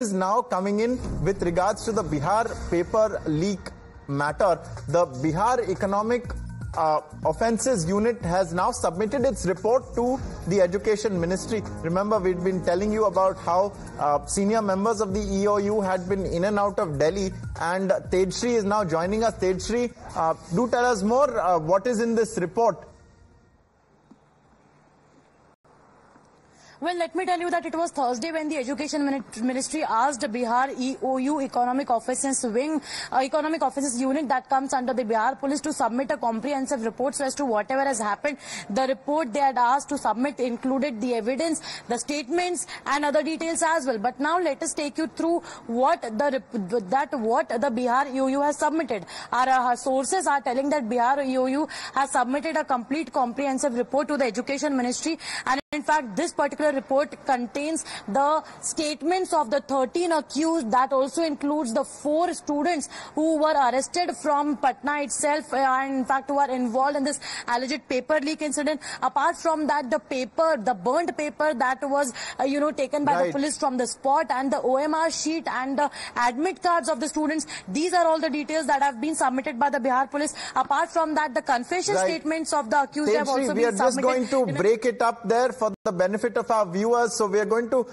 is now coming in with regards to the Bihar paper leak matter. The Bihar Economic Offences Unit has now submitted its report to the Education Ministry. Remember, we've been telling you about how senior members of the EOU had been in and out of Delhi, and Tejshri is now joining us. Tejshri, do tell us more what is in this report. Well, let me tell you that it was Thursday when the Education Ministry asked Bihar EOU Economic Offences Unit that comes under the Bihar Police to submit a comprehensive report so as to whatever has happened. The report they had asked to submit included the evidence, the statements and other details as well. But now let us take you through what the Bihar EOU has submitted. Our sources are telling that Bihar EOU has submitted a complete comprehensive report to the Education Ministry, and in fact this particular report contains the statements of the 13 accused. That also includes the 4 students who were arrested from Patna itself and in fact who are involved in this alleged paper leak incident. Apart from that, the burnt paper that was taken by the police from the spot, and the OMR sheet and the admit cards of the students. These are all the details that have been submitted by the Bihar police. Apart from that, the confession statements of the accused have also been submitted. We are just going to break it up there for the benefit of our viewers, so we are going to